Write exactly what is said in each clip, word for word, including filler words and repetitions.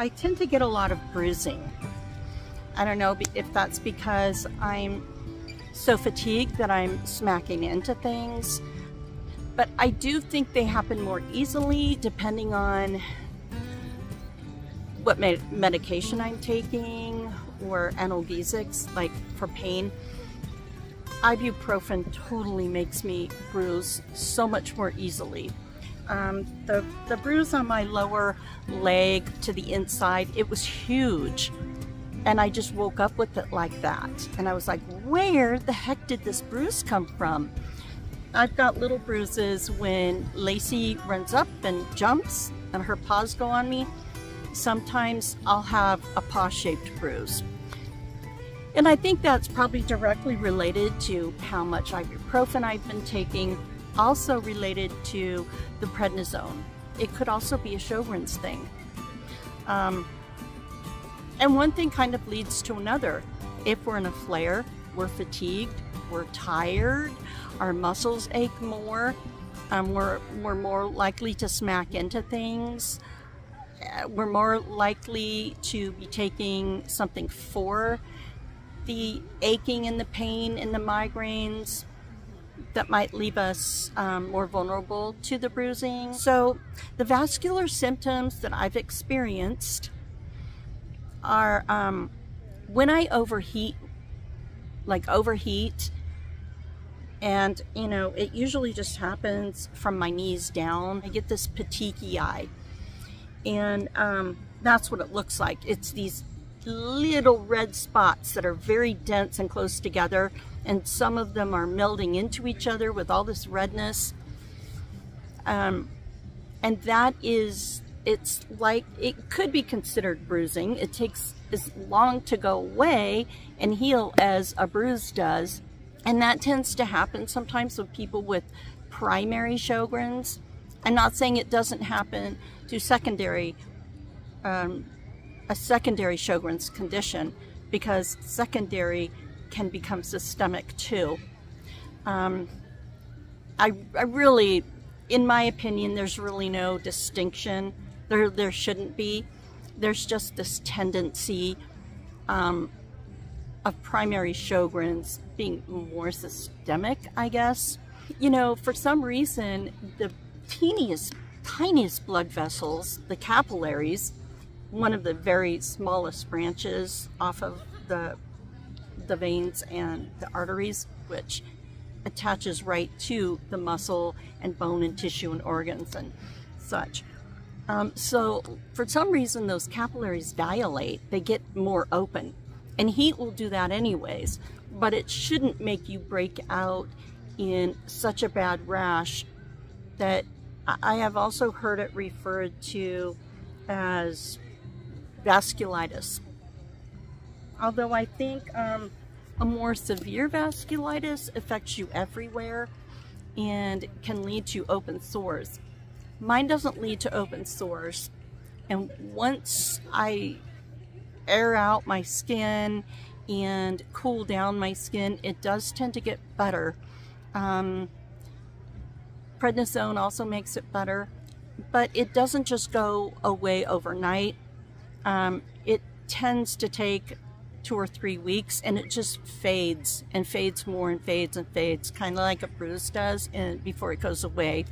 I tend to get a lot of bruising. I don't know if that's because I'm so fatigued that I'm smacking into things, but I do think they happen more easily depending on what med medication I'm taking, or analgesics like for pain. Ibuprofen totally makes me bruise so much more easily. Um, the, the bruise on my lower leg to the inside, it was huge. And I just woke up with it like that. And I was like, where the heck did this bruise come from? I've got little bruises when Lacey runs up and jumps and her paws go on me. Sometimes I'll have a paw-shaped bruise. And I think that's probably directly related to how much ibuprofen I've been taking, also related to the prednisone. It could also be a Sjogren's thing. Um, and one thing kind of leads to another. If we're in a flare, we're fatigued, we're tired, our muscles ache more, um, we're, we're more likely to smack into things, we're more likely to be taking something for the aching and the pain and the migraines that might leave us um, more vulnerable to the bruising. So the vascular symptoms that I've experienced are um, when I overheat, like overheat, and you know, it usually just happens from my knees down. I get this petechiae, and um, that's what it looks like. It's these little red spots that are very dense and close together, and some of them are melding into each other with all this redness, um, and that is, it's like, it could be considered bruising. It takes as long to go away and heal as a bruise does, and that tends to happen sometimes with people with primary Sjogren's. I'm not saying it doesn't happen to secondary um, a secondary Sjogren's condition, because secondary can become systemic too. Um, I, I really, in my opinion, there's really no distinction. There, there shouldn't be. There's just this tendency um, of primary Sjogren's being more systemic, I guess. You know, for some reason, the teeniest, tiniest blood vessels, the capillaries, one of the very smallest branches off of the, the veins and the arteries, which attaches right to the muscle and bone and tissue and organs and such. Um, so for some reason, those capillaries dilate, they get more open, and heat will do that anyways, but it shouldn't make you break out in such a bad rash that I have also heard it referred to as vasculitis. Although I think um, a more severe vasculitis affects you everywhere and can lead to open sores. Mine doesn't lead to open sores. And once I air out my skin and cool down my skin, it does tend to get better. Um, prednisone also makes it better, but it doesn't just go away overnight. Um, it tends to take two or three weeks, and it just fades and fades more and fades and fades, kind of like a bruise does, and before it goes away,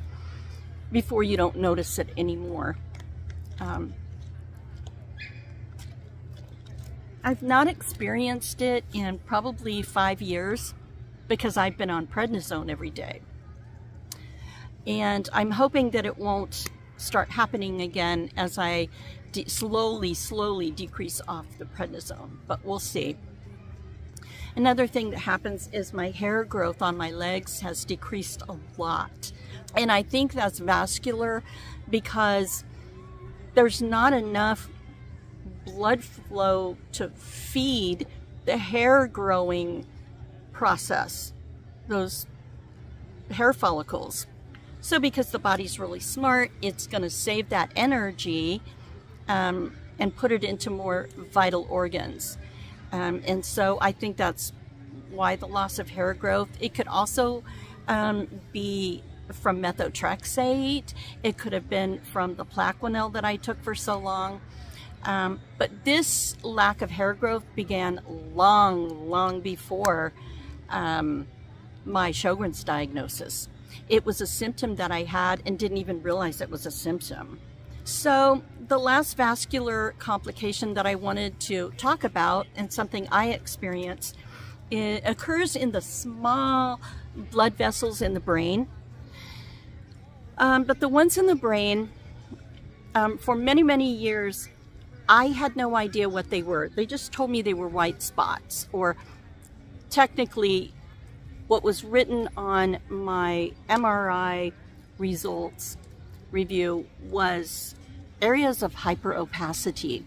before you don't notice it anymore. Um, I've not experienced it in probably five years because I've been on prednisone every day. And I'm hoping that it won't start happening again as I De slowly, slowly decrease off the prednisone, but we'll see. Another thing that happens is my hair growth on my legs has decreased a lot. And I think that's vascular because there's not enough blood flow to feed the hair growing process, those hair follicles. So because the body's really smart, it's going to save that energy Um, and put it into more vital organs. Um, and so I think that's why the loss of hair growth. It could also um, be from methotrexate. It could have been from the Plaquenil that I took for so long. Um, but this lack of hair growth began long, long before um, my Sjogren's diagnosis. It was a symptom that I had and didn't even realize it was a symptom. So the last vascular complication that I wanted to talk about, and something I experienced, it occurs in the small blood vessels in the brain. Um, but the ones in the brain, um, for many, many years, I had no idea what they were. They just told me they were white spots, or technically what was written on my M R I results review was areas of hyperopacity.